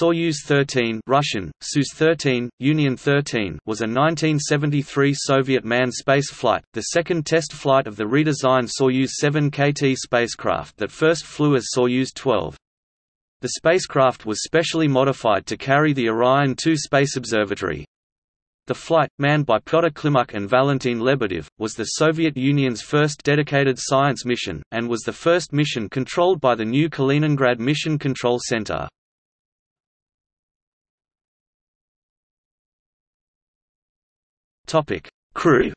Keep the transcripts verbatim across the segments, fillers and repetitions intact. Soyuz thirteen Russian, Soyuz thirteen, Union thirteen was a nineteen seventy-three Soviet manned space flight, the second test flight of the redesigned Soyuz seven K T spacecraft that first flew as Soyuz twelve. The spacecraft was specially modified to carry the Orion two Space Observatory. The flight, manned by Pyotr Klimuk and Valentin Lebedev, was the Soviet Union's first dedicated science mission, and was the first mission controlled by the new Kaliningrad Mission Control Center. Topic: Crew.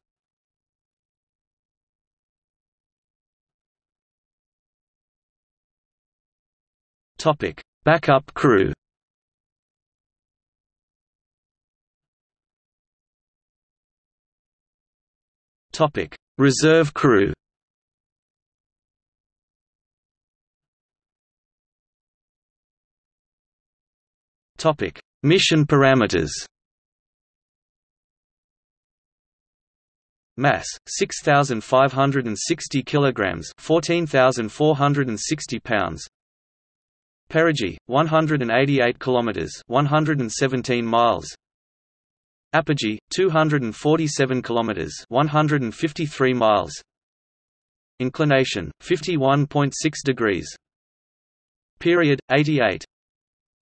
Topic: Backup crew. Topic: Reserve crew. Topic: Mission parameters. Mass six thousand five hundred sixty kilograms, fourteen thousand four hundred sixty pounds. Perigee one hundred eighty-eight kilometers, one hundred seventeen miles. Apogee two hundred forty-seven kilometers, one hundred fifty-three miles. Inclination fifty-one point six degrees. Period eighty-eight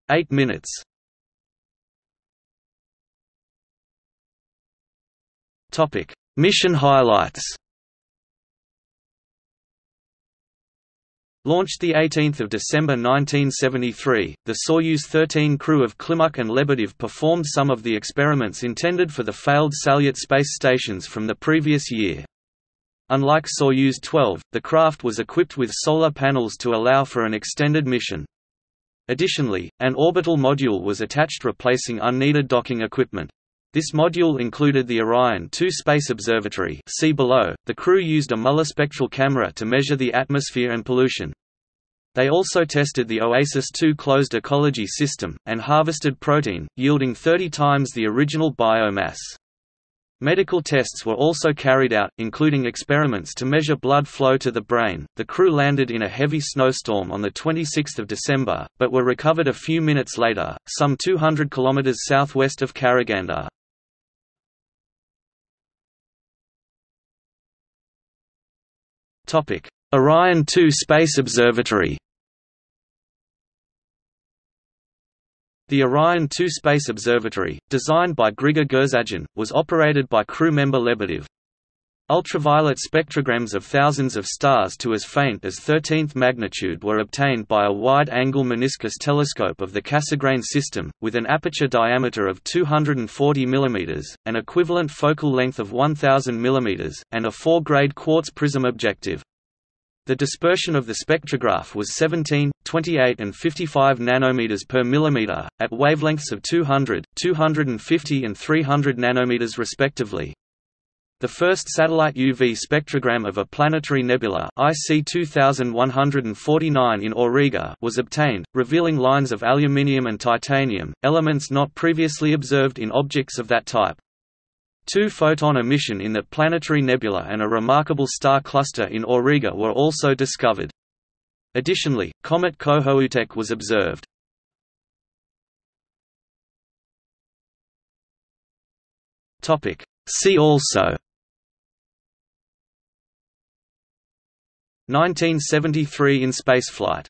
point eight minutes. Topic: Mission highlights. Launched the eighteenth of December nineteen seventy-three, the Soyuz thirteen crew of Klimuk and Lebedev performed some of the experiments intended for the failed Salyut space stations from the previous year. Unlike Soyuz twelve, the craft was equipped with solar panels to allow for an extended mission. Additionally, an orbital module was attached replacing unneeded docking equipment. This module included the Orion two Space Observatory. See below. The crew used a Mueller spectral camera to measure the atmosphere and pollution. They also tested the Oasis two closed ecology system, and harvested protein, yielding thirty times the original biomass. Medical tests were also carried out, including experiments to measure blood flow to the brain. The crew landed in a heavy snowstorm on the twenty-sixth of December, but were recovered a few minutes later, some two hundred kilometers southwest of Karaganda. Topic: Orion two Space Observatory. The Orion two Space Observatory, designed by Grigor Gersagin, was operated by crew member Lebedev. Ultraviolet spectrograms of thousands of stars to as faint as thirteenth magnitude were obtained by a wide-angle meniscus telescope of the Cassegrain system, with an aperture diameter of two hundred forty mm, an equivalent focal length of one thousand mm, and a four-grade quartz prism objective. The dispersion of the spectrograph was seventeen, twenty-eight and fifty-five nanometers per millimeter, at wavelengths of two hundred, two hundred fifty and three hundred nanometers respectively. The first satellite U V spectrogram of a planetary nebula, I C two one four nine in Auriga, was obtained, revealing lines of aluminium and titanium, elements not previously observed in objects of that type. Two-photon emission in that planetary nebula and a remarkable star cluster in Auriga were also discovered. Additionally, comet Kohoutek was observed. Topic: See also. nineteen seventy-three in spaceflight.